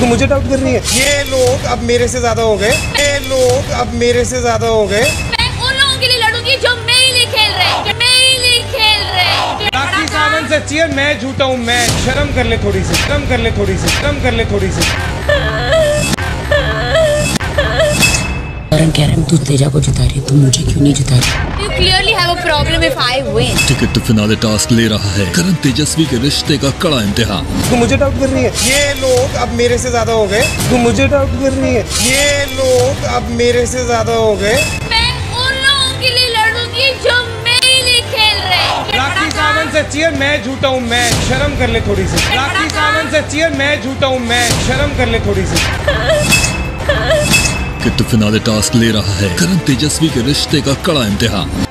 तो मुझे डाउट कर रही है। ये लोग अब मेरे से ज्यादा हो गए, ये लोग अब मेरे से ज्यादा हो गए। मैं उन लोगों के लिए लड़ूंगी जो मेरे लिए खेल रहे हैं, मेरे लिए खेल रहे हैं। राखी सावंत सच्ची है, मैं झूठा हूँ। मैं शर्म कर ले थोड़ी सी, शर्म कर ले थोड़ी सी, शर्म कर ले थोड़ी सी। करण कह रहा है तू तेजा को जिता रही, तुम मुझे क्यों नहीं जिता रही? You clearly have a problem if I win. Ticket to finale task ले रहा है करण तेजस्वी के रिश्ते का कड़ा इम्तिहान। तू मुझे डाउट कर रही है। ये लोग अब मेरे से ज्यादा हो गए। तू मुझे डाउट कर रही है। ये लोग अब मेरे से ज्यादा हो गए। मैं उन लोगों के लिए लड़ूंगी जो मेरे लिए खेल रहे हैं। राखी सावंत सच्ची है, मैं झूठा हूँ। मैं शर्म कर ले थोड़ी सी। राखी सावंत सच्ची है, मैं झूठा हूँ। मैं शर्म कर ले थोड़ी सी। टिकट टू फिनाले टास्क ले रहा है करण तेजस्वी के रिश्ते का कड़ा इम्तिहान।